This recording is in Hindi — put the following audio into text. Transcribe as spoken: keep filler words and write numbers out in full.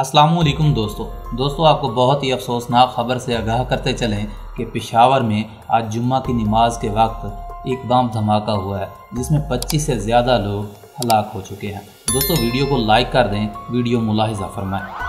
अस्सलामुअलैकुम दोस्तों दोस्तों आपको बहुत ही अफसोसनाक ख़बर से आगाह करते चलें कि पेशावर में आज जुम्मा की नमाज के वक्त एक बम धमाका हुआ है जिसमें पच्चीस से ज़्यादा लोग हलाक हो चुके हैं। दोस्तों वीडियो को लाइक कर दें, वीडियो मुलाहिजा फरमाएं।